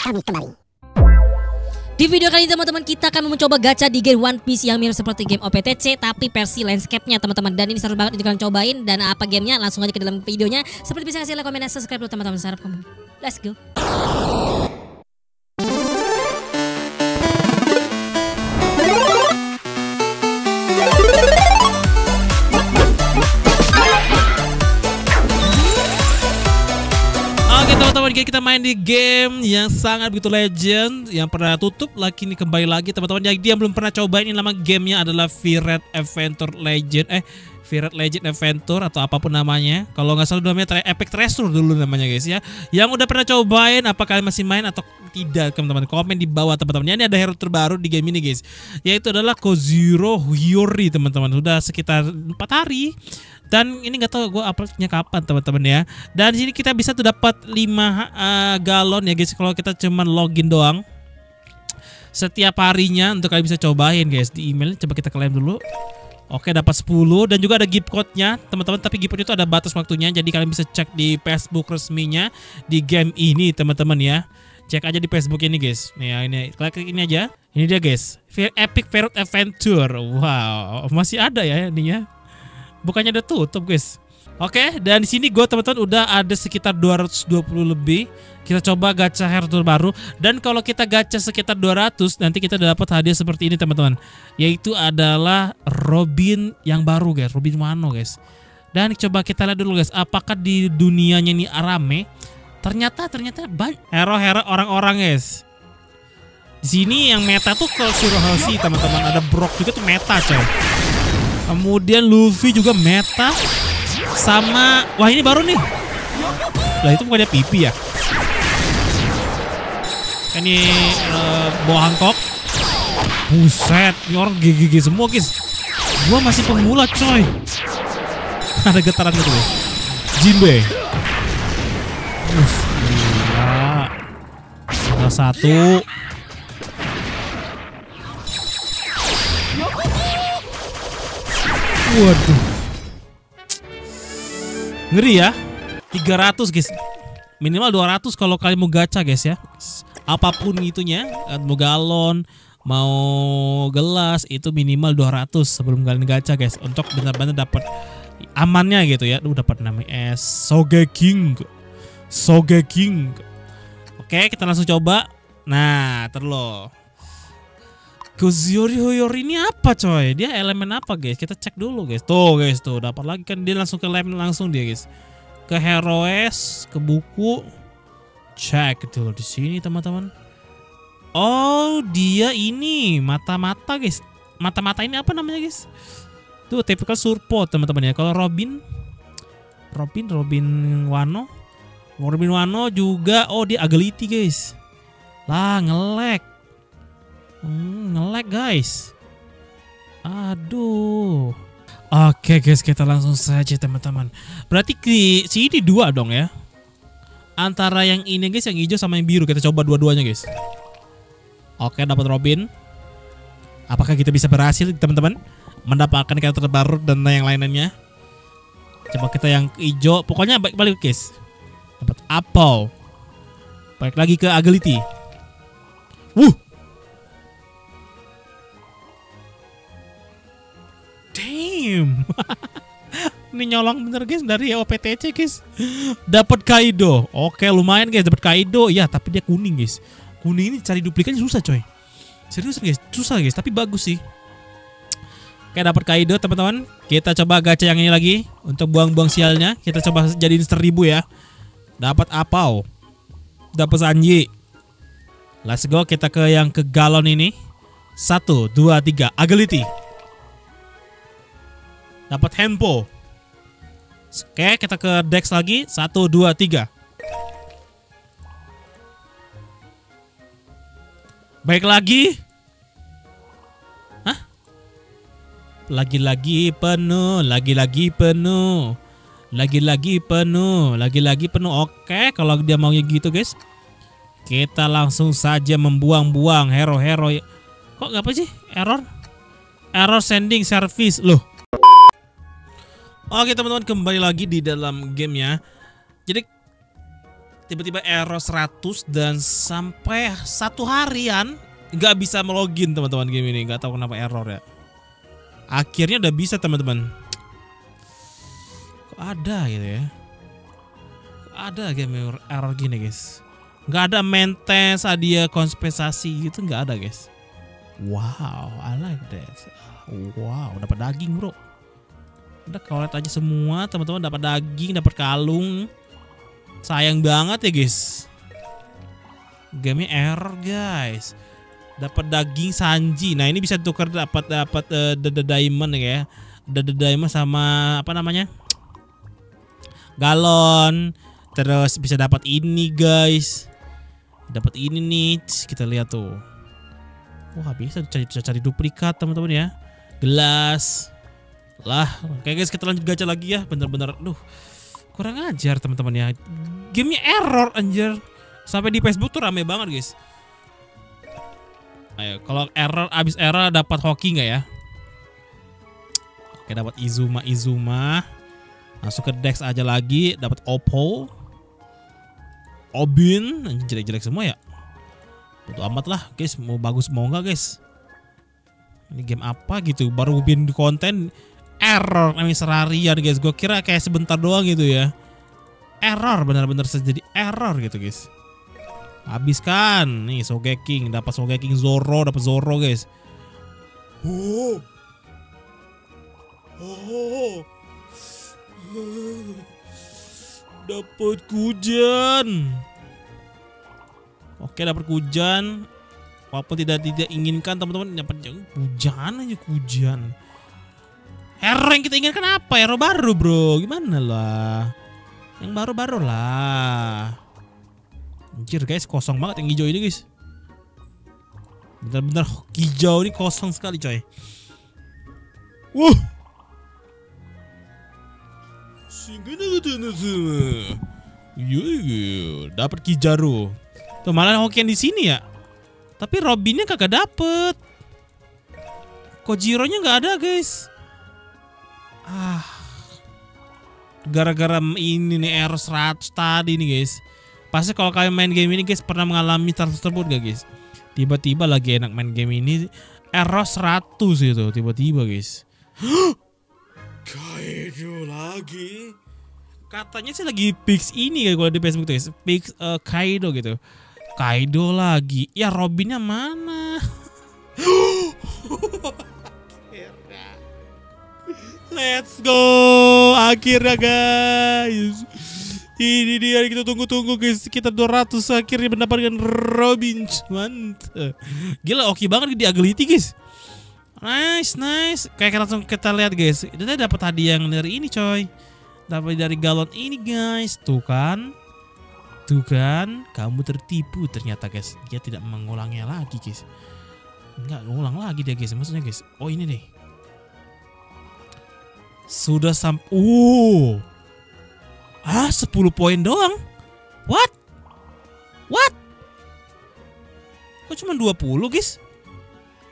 kami kembali. Di video kali ini teman-teman, kita akan mencoba gacha di game One Piece yang mirip seperti game OPTC tapi versi landscape-nya teman-teman. Dan ini seru banget untuk kalian cobain, dan apa gamenya langsung aja ke dalam videonya. Seperti bisa kasih like, komen, dan subscribe dulu teman-teman. Harap kamu. Let's go. Kita main di game yang sangat begitu legend, yang pernah tutup lagi nih, kembali lagi teman-teman. Jadi yang belum pernah cobain, ini nama gamenya adalah Fire Red Adventure Legend, Fire Red Legend Adventure atau apapun namanya. Kalau nggak salah namanya Epic Treasure dulu namanya guys ya. Yang udah pernah cobain, apa kalian masih main atau tidak teman-teman? Komen di bawah teman-teman. Ini ada hero terbaru di game ini guys, yaitu adalah Ko Zero Yuri teman-teman. Sudah sekitar 4 hari. Dan ini nggak tahu gue uploadnya kapan teman-teman ya. Dan di sini kita bisa tuh dapat 5 galon ya guys, kalau kita cuman login doang setiap harinya. Untuk kalian bisa cobain guys di emailnya, coba kita klaim dulu. Oke, dapat 10 dan juga ada gift code-nya teman-teman. Tapi gift code itu ada batas waktunya, jadi kalian bisa cek di Facebook resminya di game ini teman-teman ya. Cek aja di Facebook ini guys. Nih ya, ini klik ini aja. Ini dia guys, Epic Pirate Adventure. Wow, masih ada ya ininya. Bukannya udah tutup guys. Oke, dan di sini gue teman-teman udah ada sekitar 220 lebih. Kita coba gacha hero terbaru, dan kalau kita gacha sekitar 200 nanti kita dapat hadiah seperti ini teman-teman, yaitu adalah Robin yang baru guys, Robin Wano guys. Dan coba kita lihat dulu guys, apakah di dunianya ini rame? Ternyata banyak hero-hero orang-orang guys. Di sini yang meta tuh Ko Zero Yuri teman-teman, ada Brock juga tuh meta coy. Kemudian Luffy juga meta. Sama, wah ini baru nih. Lah itu bukannya pipi ya. Ini bawah Hancock. Buset, ini orang gigi-gigi semua guys. Gua masih pemula coy. Ada getaran gitu guys. Jinbe. Gila. Salah satu. Waduh, ngeri ya. 300 guys, minimal 200 kalau kalian mau gacha guys ya. Apapun itunya, mau galon, mau gelas, itu minimal 200 sebelum kalian gacha guys, untuk benar-benar dapat amannya gitu ya. Dapat namanya Sogeking. Sogeking. Oke, kita langsung coba. Nah, terlo. Gooziori Hoyori ini apa coy? Dia elemen apa guys? Kita cek dulu guys. Tuh dapat lagi kan, dia langsung ke lem langsung dia guys. Ke heroes, ke buku. Cek dulu di sini teman-teman. Oh, dia ini mata-mata guys. Mata-mata ini apa namanya guys? Tuh typical surpo teman-teman ya. Kalau Robin Wano juga. Oh, dia agility guys. Lah ngelag. Ngelag guys. Aduh. Oke guys, kita langsung saja teman-teman. Berarti di sini dua dong ya, antara yang ini guys, yang hijau sama yang biru. Kita coba dua-duanya guys. Oke, dapat Robin. Apakah kita bisa berhasil teman-teman mendapatkan karakter terbaru dan yang lain-lainnya? Coba kita yang hijau. Pokoknya balik-balik guys. Dapat Oppo. Balik lagi ke agility. Wuh. Ini nyolong bener guys dari OPTC guys. Dapat Kaido. Oke, lumayan guys dapat Kaido. Ya, tapi dia kuning guys. Kuning ini cari duplikatnya susah coy. Serius guys, susah guys, tapi bagus sih. Oke, dapat Kaido teman-teman. Kita coba gacha yang ini lagi untuk buang-buang sialnya. Kita coba jadiin 1000 ya. Dapat Apau. Dapat Sanji. Let's go, kita ke yang ke galon ini. 1, 2, 3. Agility. Dapat Hempo. Oke, kita ke Dex lagi. 1, 2, 3. Baik lagi. Hah? Lagi-lagi penuh. Lagi-lagi penuh. Lagi-lagi penuh. Lagi-lagi penuh. Oke, kalau dia maunya gitu guys, kita langsung saja membuang-buang hero-hero. Kok gak apa sih? Error? Error sending service. Loh. Oke teman-teman, kembali lagi di dalam gamenya. Jadi tiba-tiba error 100 dan sampai satu harian nggak bisa melogin teman-teman game ini. Nggak tahu kenapa error ya. Akhirnya udah bisa teman-teman. Kok ada gitu ya? Kok ada game error gini guys? Nggak ada mentes, hadiah konspirasi gitu nggak ada guys. Wow, I like that. Wow, dapat daging bro. Udah collect aja semua teman-teman, dapat daging, dapat kalung. Sayang banget ya guys. Game error guys. Dapat daging Sanji. Nah, ini bisa tukar dapat the diamond ya. The diamond sama apa namanya? Galon. Terus bisa dapat ini guys. Dapat ini nih. Kita lihat tuh. Wah, bisa cari duplikat teman-teman ya. Gelas. Lah, oke guys, kita lanjut gacha lagi ya. Bener-bener aduh. Kurang ajar teman-teman ya. Gamenya error anjir. Sampai di Facebook tuh rame banget guys. Ayo, kalau error abis error dapat hoki nggak ya? Oke, dapat Izuma. Masuk ke Dex aja lagi, dapat Oppo. Obin, jelek-jelek semua ya. Butuh amat lah guys, mau bagus mau nggak guys. Ini game apa gitu? Baru bikin konten error emang serarian guys. Gue kira kayak sebentar doang gitu ya. Error benar-benar jadi error gitu guys. Habiskan nih Sogeking, dapat Sogeking Zoro, dapat Zoro guys. Dapat Kuzan. Oke, dapat Kuzan. Walaupun tidak inginkan teman-teman, dapat Kuzan aja Kuzan. Hero yang kita inginkan apa? Hero baru bro, gimana lah? Yang baru-baru lah. Anjir guys, kosong banget yang hijau ini guys. Bener-bener hijau ini kosong sekali coy. Dapat Kizaru. Tuh malah hoki yang di sini ya. Tapi Robinnya kagak dapet. Ko Zero-nya nggak ada guys. Ah, gara-gara ini nih error 100 tadi nih guys. Pasti kalau kalian main game ini guys pernah mengalami tersebut gak guys? Tiba-tiba lagi enak main game ini error 100 gitu tiba-tiba guys. Kaido lagi. Katanya sih lagi fix ini ya kalau di Facebook tuh guys. Fix Kaido gitu. Kaido lagi. Ya Robinnya mana? Let's go, akhirnya guys. Ini dia yang kita tunggu-tunggu guys. Kita 200 akhirnya mendapatkan Robin. Mantap. Gila, oke banget di agility guys. Nice. Kayak langsung kita lihat guys. Kita dapat hadiah yang dari ini coy. Dapat dari galon ini guys. Tuh kan, kamu tertipu ternyata guys. Dia tidak mengulangnya lagi guys. Enggak ngulang lagi dia guys. Maksudnya guys. Oh ini deh. Sudah sampai 10 poin doang. What? Kok cuma 20 guys?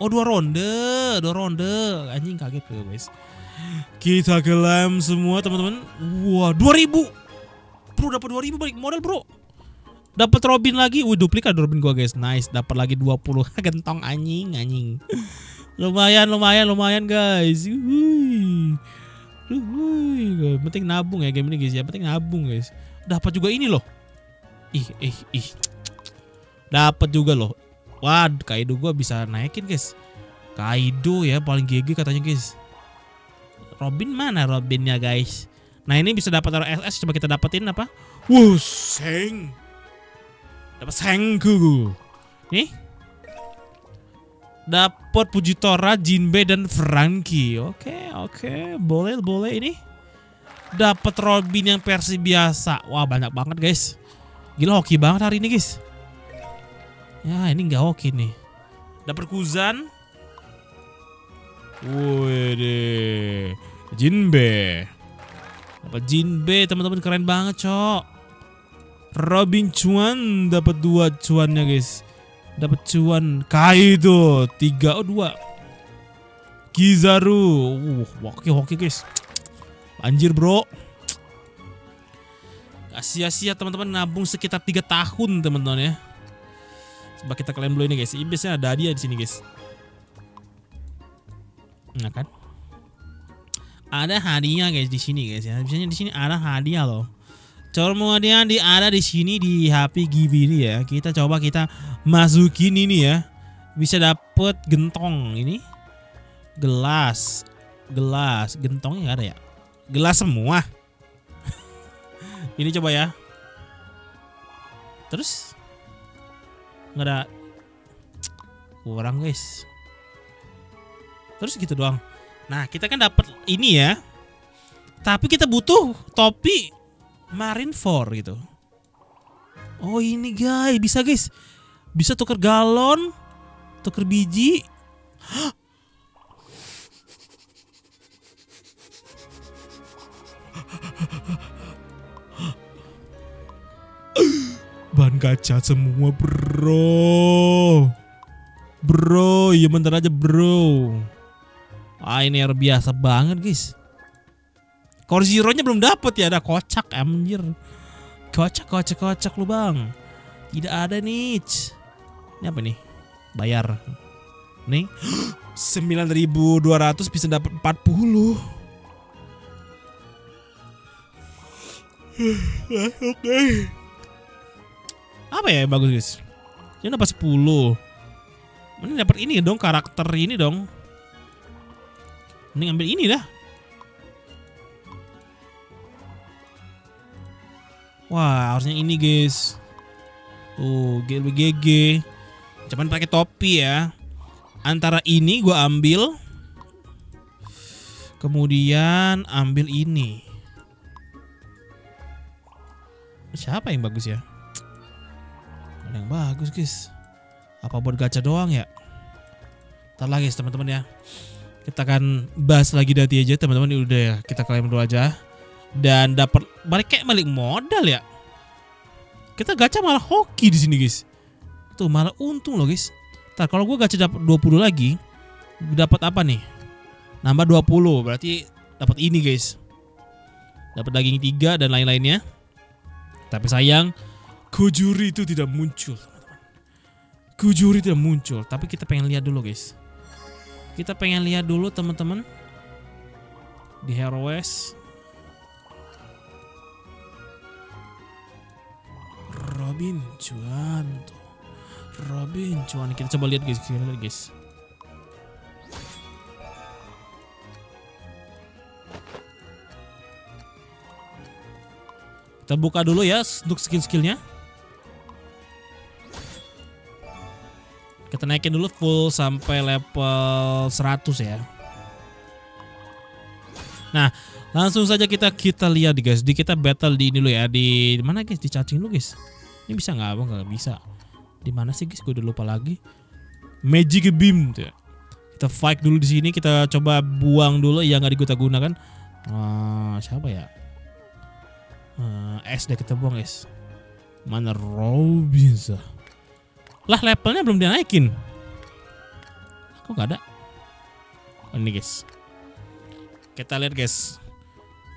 Oh 2 ronde. Anjing kaget gue guys. Kita kelam semua teman-teman. Wah 2000. Bro dapat 2000 balik modal bro. Dapat Robin lagi. Duplikat Robin gua guys. Nice. Dapat lagi 20. Gentong anjing. Lumayan guys. Wuih, penting nabung ya game ini guys ya, penting nabung guys. Dapat juga ini loh. Dapat juga loh. Wah, Kaido gua bisa naikin guys. Kaido ya paling GG katanya guys. Robin mana Robinnya guys? Nah, ini bisa dapat RSS, coba kita dapetin apa? Seng. Dapat Sengoku. Nih. Dapat Fujitora, Jinbe dan Franky. Oke, boleh ini. Dapat Robin yang versi biasa. Wah, banyak banget guys. Gila hoki banget hari ini guys. Ya, ini nggak hoki nih. Dapat Kuzan. Wih deh. Jinbe. Dapat Jinbe, teman-teman keren banget, cok. Robin cuan dapat 2 cuannya guys. Dapat cuan Kaido 3 2. Kizaru hoki guys. Anjir bro. Gak sia-sia teman-teman nabung sekitar 3 tahun teman-teman ya. Coba kita kalian dulu ini guys. Iblisnya ada hadiah di sini guys. Nah kan? Ada hadiah guys di sini guys ya. Biasanya di sini ada hadiah loh. Kemudian ada di sini di HP Gibiri ya. Kita coba kita masukin ini ya. Bisa dapet gentong ini. Gelas. Gelas. Gentongnya gak ada ya? Gelas semua. Ini coba ya. Terus nggak ada, kurang guys. Terus gitu doang. Nah kita kan dapat ini ya. Tapi kita butuh topi Marineford gitu. Oh ini guys, bisa guys. Bisa tuker galon, tuker biji. Bahan gacha semua bro. Bro, ya bentar aja bro. Ah ini air biasa banget guys. Kor zero nya belum dapet ya. Ada kocak anjir. Kocak kocak kocak lu bang. Tidak ada nih. Ini apa nih? Bayar. Nih 9.200 bisa dapat 40. Oke. Apa ya yang bagus guys? Ini dapat 10. Mending dapat ini dong, karakter ini dong. Mending ambil ini dah. Wah, harusnya ini guys. Tuh, GLBGG. Cuman pakai topi ya. Antara ini gua ambil. Kemudian ambil ini. Siapa yang bagus ya? Ada yang bagus guys. Apa buat gacha doang ya? Ntar lagi guys teman-teman ya. Kita akan bahas lagi nanti aja teman-teman. Ini udah ya, kita klaim dulu aja. Dan dapat balik kayak balik modal ya. Kita gacha malah hoki di sini guys. Tuh malah untung loh guys. Ntar kalau gue gacha dapat 20 lagi, dapat apa nih? Nambah 20 berarti dapat ini guys. Dapat daging 3 dan lain-lainnya. Tapi sayang, Kujuri itu tidak muncul, teman-teman. Kujuri tidak muncul, tapi kita pengen lihat dulu, guys. Kita pengen lihat dulu, teman-teman. Di Heroes. Robin Cuanto. Robin Cuanto. Kita coba lihat, guys. Kita lihat, guys. Kita buka dulu ya untuk skill-skillnya. Kita naikin dulu full sampai level 100 ya. Nah, langsung saja kita lihat guys. Di kita battle di ini dulu ya. Di mana guys? Di cacing dulu guys. Ini bisa nggak? Abang nggak bisa. Di mana sih guys? Gue udah lupa lagi. Magic Beam tuh ya. Kita fight dulu di sini. Kita coba buang dulu yang nggak digunakan. Siapa ya? S udah kita buang guys. Mana Robin lah, levelnya belum dinaikin. Kok gak ada? Oh, ini guys. Kita lihat guys.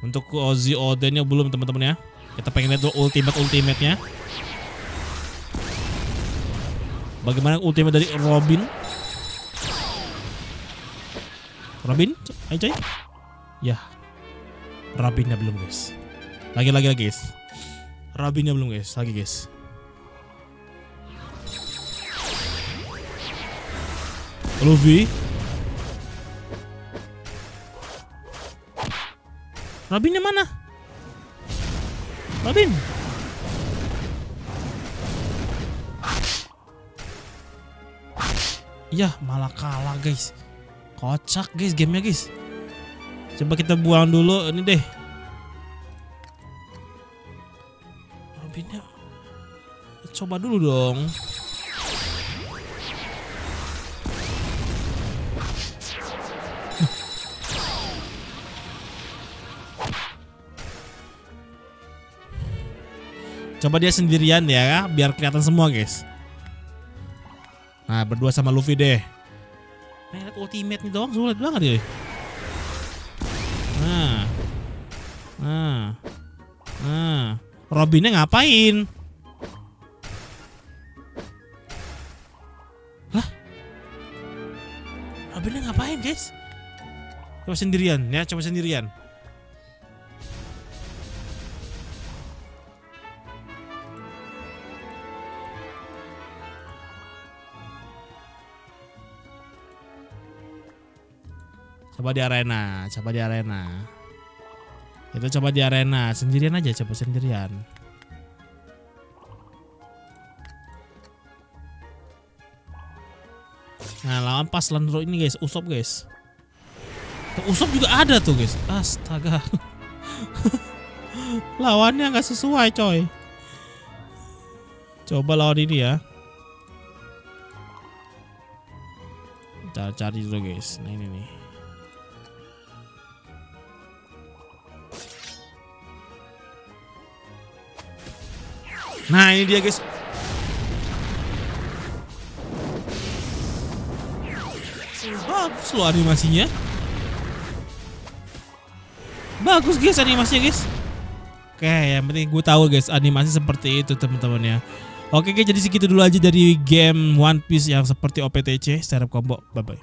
Untuk Ozzy Odennya belum teman-teman ya. Kita pengen lihat ultimate-ultimate-nya. Bagaimana ultimate dari Robin? Robin? Ayo coy. Ya Robinnya belum guys. Lagi guys. Robinnya belum guys. Lagi guys. Luffy. Robinnya mana? Robin. Iya malah kalah guys. Kocak guys gamenya guys. Coba kita buang dulu ini deh. Coba dulu dong. Coba dia sendirian ya, biar kelihatan semua guys. Nah berdua sama Luffy deh. Pengen lihat ultimate nih doang, sulit banget ya. Nah, Robinnya ngapain? Lah? Robinnya ngapain, guys? Cuma sendirian, ya, cuma sendirian. Coba di arena. Itu coba di arena, sendirian aja, coba sendirian. Nah, lawan pas Landro ini, guys, Usop, guys. Usop juga ada tuh, guys. Astaga. Lawannya nggak sesuai, coy. Coba lawan ini ya. Kita cari dulu, guys. Nah, ini nih. Nah, ini dia, guys. Bagus loh animasinya. Bagus, guys, animasinya, guys. Oke, yang penting gue tahu, guys, animasi seperti itu, teman-teman ya. Oke, guys, jadi segitu dulu aja dari game One Piece yang seperti OPTC, Startup Combo. Bye-bye.